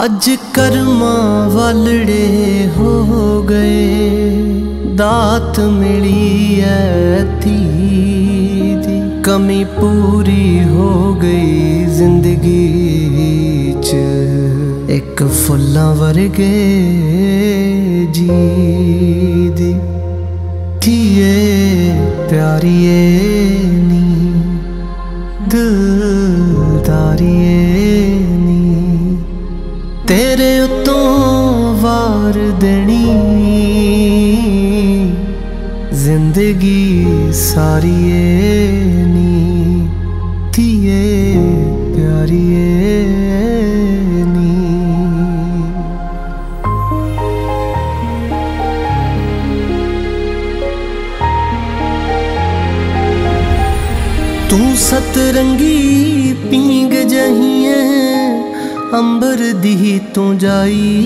आज कर्मा वालड़े हो गए, दात मिली है दी, कमी पूरी हो गई जिंदगी च, एक फुल्ला वर्गे जी दी थिए प्यारिए नी दिलदारिए नी, तेरे उतों वार देनी जिंदगी सारी नी थिए प्यारिए नी। तू सतरंगी पींग जहिए अंबर दी तू जाई,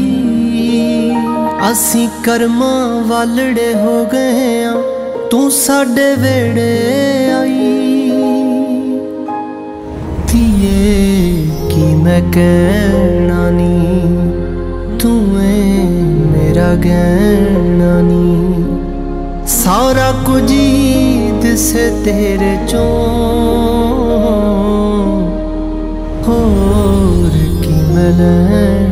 असी कर्मा वालड़े हो गए तू साडे वेड़े आई। थिए की मैं कहना नी, तू है मेरा गहना नी, सारा कुछ ही दिस तेरे चो हो की मैं